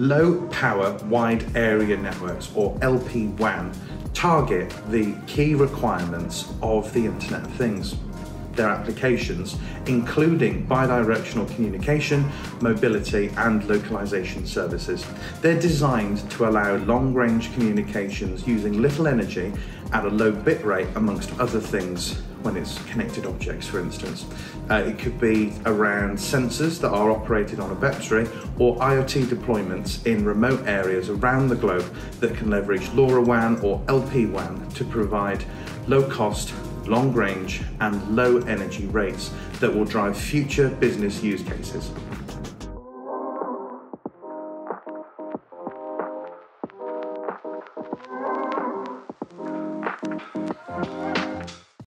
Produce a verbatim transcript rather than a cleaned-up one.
Low power wide area networks, or L P WAN, target the key requirements of the Internet of Things. Their applications, including bidirectional communication, mobility and localization services. They're designed to allow long-range communications using little energy at a low bit rate, amongst other things, when it's connected objects, for instance. Uh, it could be around sensors that are operated on a battery, or IoT deployments in remote areas around the globe that can leverage LoRaWAN or L P WAN to provide low-cost, long-range and low-energy rates that will drive future business use cases.